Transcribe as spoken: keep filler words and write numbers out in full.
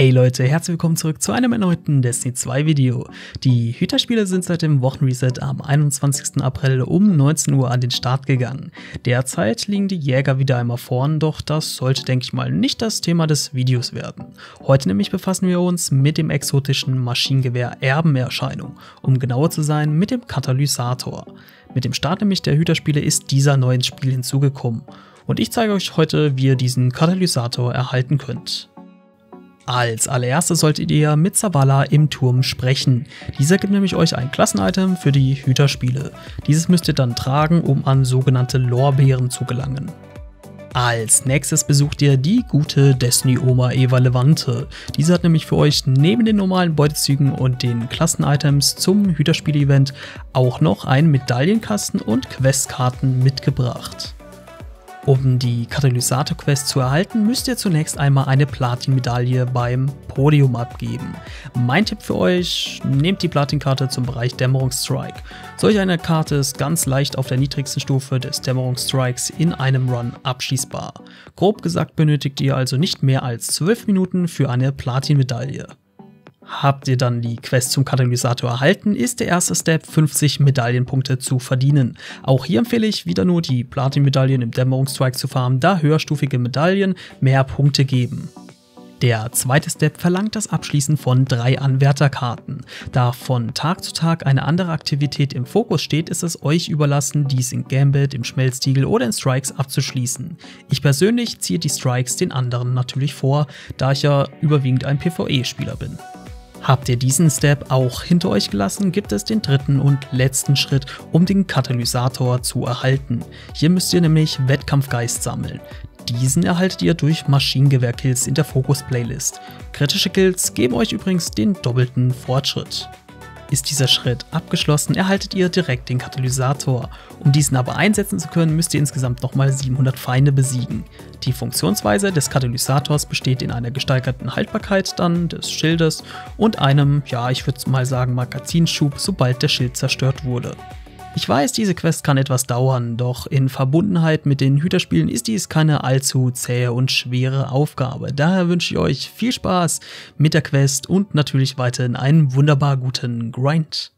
Hey Leute, herzlich willkommen zurück zu einem erneuten Destiny zwei Video. Die Hüterspiele sind seit dem Wochenreset am einundzwanzigsten April um neunzehn Uhr an den Start gegangen. Derzeit liegen die Jäger wieder einmal vorn, doch das sollte, denke ich mal, nicht das Thema des Videos werden. Heute nämlich befassen wir uns mit dem exotischen Maschinengewehr Erbenerscheinung, um genauer zu sein mit dem Katalysator. Mit dem Start nämlich der Hüterspiele ist dieser neu ins Spiel hinzugekommen und ich zeige euch heute, wie ihr diesen Katalysator erhalten könnt. Als allererstes solltet ihr mit Zavala im Turm sprechen. Dieser gibt nämlich euch ein Klassen-Item für die Hüterspiele. Dieses müsst ihr dann tragen, um an sogenannte Lorbeeren zu gelangen. Als nächstes besucht ihr die gute Destiny-Oma Eva Levante. Diese hat nämlich für euch neben den normalen Beutezügen und den Klassen-Items zum Hüterspiel-Event auch noch einen Medaillenkasten und Questkarten mitgebracht. Um die Katalysator-Quest zu erhalten, müsst ihr zunächst einmal eine Platin-Medaille beim Podium abgeben. Mein Tipp für euch, nehmt die Platin-Karte zum Bereich Dämmerungsstrike. Solch eine Karte ist ganz leicht auf der niedrigsten Stufe des Dämmerungsstrikes in einem Run abschießbar. Grob gesagt benötigt ihr also nicht mehr als zwölf Minuten für eine Platin-Medaille. Habt ihr dann die Quest zum Katalysator erhalten, ist der erste Step, fünfzig Medaillenpunkte zu verdienen. Auch hier empfehle ich wieder nur die Platin-Medaillen im Dämmerungsstrike zu farmen, da höherstufige Medaillen mehr Punkte geben. Der zweite Step verlangt das Abschließen von drei Anwärterkarten. Da von Tag zu Tag eine andere Aktivität im Fokus steht, ist es euch überlassen, dies in Gambit, im Schmelztiegel oder in Strikes abzuschließen. Ich persönlich ziehe die Strikes den anderen natürlich vor, da ich ja überwiegend ein PvE-Spieler bin. Habt ihr diesen Step auch hinter euch gelassen, gibt es den dritten und letzten Schritt, um den Katalysator zu erhalten. Hier müsst ihr nämlich Wettkampfgeist sammeln. Diesen erhaltet ihr durch Maschinengewehr-Kills in der Fokus-Playlist. Kritische Kills geben euch übrigens den doppelten Fortschritt. Ist dieser Schritt abgeschlossen, erhaltet ihr direkt den Katalysator. Um diesen aber einsetzen zu können, müsst ihr insgesamt nochmal siebenhundert Feinde besiegen. Die Funktionsweise des Katalysators besteht in einer gesteigerten Haltbarkeit dann des Schildes und einem, ja ich würde mal sagen, Magazinschub, sobald der Schild zerstört wurde. Ich weiß, diese Quest kann etwas dauern, doch in Verbundenheit mit den Hüterspielen ist dies keine allzu zähe und schwere Aufgabe. Daher wünsche ich euch viel Spaß mit der Quest und natürlich weiterhin einen wunderbar guten Grind.